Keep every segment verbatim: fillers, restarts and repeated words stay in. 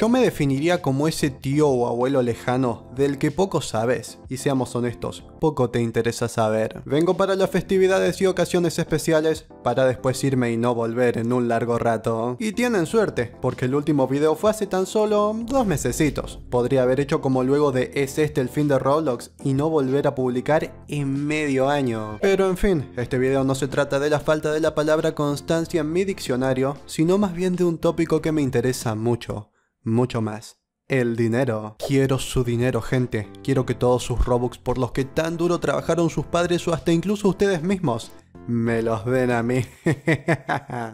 Yo me definiría como ese tío o abuelo lejano del que poco sabes, y seamos honestos, poco te interesa saber. Vengo para las festividades y ocasiones especiales para después irme y no volver en un largo rato. Y tienen suerte, porque el último video fue hace tan solo dos mesecitos. Podría haber hecho como luego de ¿es este el fin de Roblox? Y no volver a publicar en medio año. Pero en fin, este video no se trata de la falta de la palabra constancia en mi diccionario, sino más bien de un tópico que me interesa mucho. Mucho más. El dinero. Quiero su dinero, gente. Quiero que todos sus Robux por los que tan duro trabajaron sus padres o hasta incluso ustedes mismos, me los den a mí.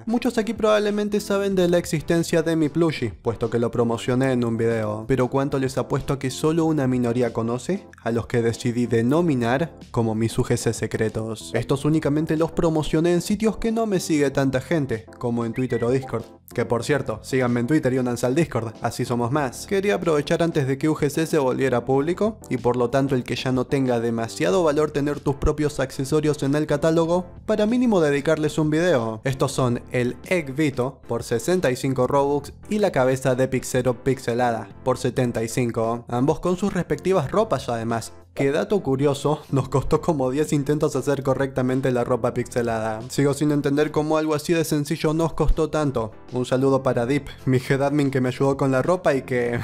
Muchos aquí probablemente saben de la existencia de mi plushie, puesto que lo promocioné en un video. Pero ¿cuánto les apuesto a que solo una minoría conoce? A los que decidí denominar como mis U G C secretos. Estos únicamente los promocioné en sitios que no me sigue tanta gente, como en Twitter o Discord. Que por cierto, síganme en Twitter y únanse al Discord, así somos más. Quería aprovechar antes de que U G C se volviera público, y por lo tanto el que ya no tenga demasiado valor tener tus propios accesorios en el catálogo, para mínimo dedicarles un video. Estos son el Egg Vito por sesenta y cinco Robux y la cabeza de Pizzero Pixelada por setenta y cinco, ambos con sus respectivas ropas además. Que dato curioso, nos costó como diez intentos hacer correctamente la ropa pixelada. Sigo sin entender cómo algo así de sencillo nos costó tanto. Un saludo para Deep, mi head admin que me ayudó con la ropa y que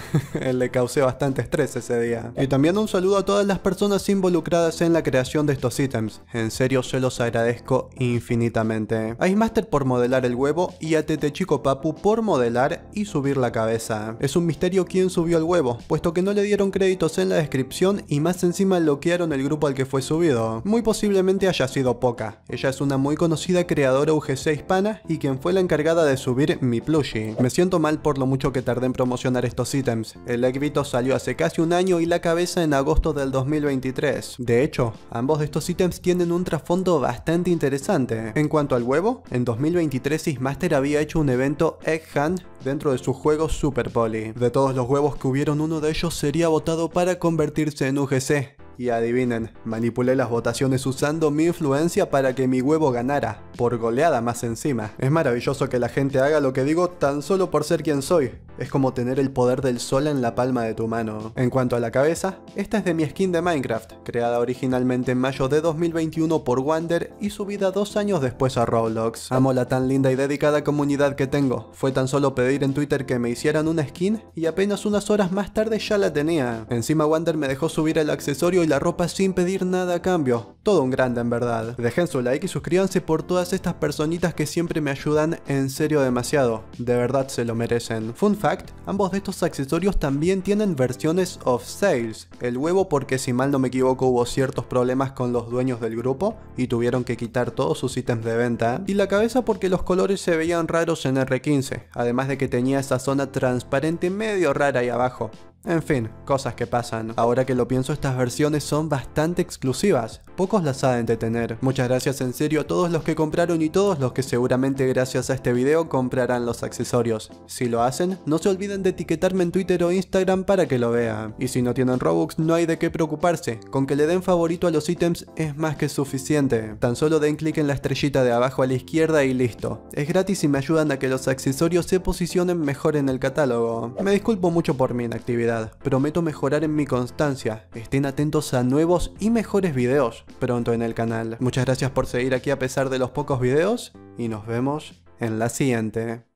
le causé bastante estrés ese día. Y también un saludo a todas las personas involucradas en la creación de estos ítems. En serio, se los agradezco infinitamente. A Ismaster por modelar el huevo y a Tete Chico Papu por modelar y subir la cabeza. Es un misterio quién subió el huevo, puesto que no le dieron créditos en la descripción y más sencillo Encima bloquearon el grupo al que fue subido. Muy posiblemente haya sido Poca. Ella es una muy conocida creadora U G C hispana y quien fue la encargada de subir mi plushie. Me siento mal por lo mucho que tardé en promocionar estos ítems. El Egg Vito salió hace casi un año y la cabeza en agosto del dos mil veintitrés. De hecho, ambos de estos ítems tienen un trasfondo bastante interesante. En cuanto al huevo, en dos mil veintitrés Ismaster había hecho un evento Egg Hunt dentro de su juego Super Poly. De todos los huevos que hubieron, uno de ellos sería votado para convertirse en U G C. Y adivinen, manipulé las votaciones usando mi influencia para que mi huevo ganara, por goleada más encima. Es maravilloso que la gente haga lo que digo tan solo por ser quien soy. Es como tener el poder del sol en la palma de tu mano. En cuanto a la cabeza, esta es de mi skin de Minecraft, creada originalmente en mayo de dos mil veintiuno por Wander y subida dos años después a Roblox. Amo la tan linda y dedicada comunidad que tengo. Fue tan solo pedir en Twitter que me hicieran una skin y apenas unas horas más tarde ya la tenía. Encima Wander me dejó subir el accesorio y la ropa sin pedir nada a cambio. Todo un grande en verdad. Dejen su like y suscríbanse por todas estas personitas que siempre me ayudan en serio demasiado. De verdad se lo merecen. Fun fact, ambos de estos accesorios también tienen versiones off sales. El huevo porque si mal no me equivoco hubo ciertos problemas con los dueños del grupo y tuvieron que quitar todos sus ítems de venta. Y la cabeza porque los colores se veían raros en R quince. Además de que tenía esa zona transparente medio rara ahí abajo. En fin, cosas que pasan. Ahora que lo pienso, estas versiones son bastante exclusivas. Pocos las saben de tener. Muchas gracias en serio a todos los que compraron y todos los que seguramente gracias a este video comprarán los accesorios. Si lo hacen, no se olviden de etiquetarme en Twitter o Instagram para que lo vean. Y si no tienen Robux, no hay de qué preocuparse. Con que le den favorito a los ítems es más que suficiente. Tan solo den clic en la estrellita de abajo a la izquierda y listo. Es gratis y me ayudan a que los accesorios se posicionen mejor en el catálogo. Me disculpo mucho por mi inactividad. Prometo mejorar en mi constancia. Estén atentos a nuevos y mejores videos pronto en el canal. Muchas gracias por seguir aquí a pesar de los pocos videos y nos vemos en la siguiente.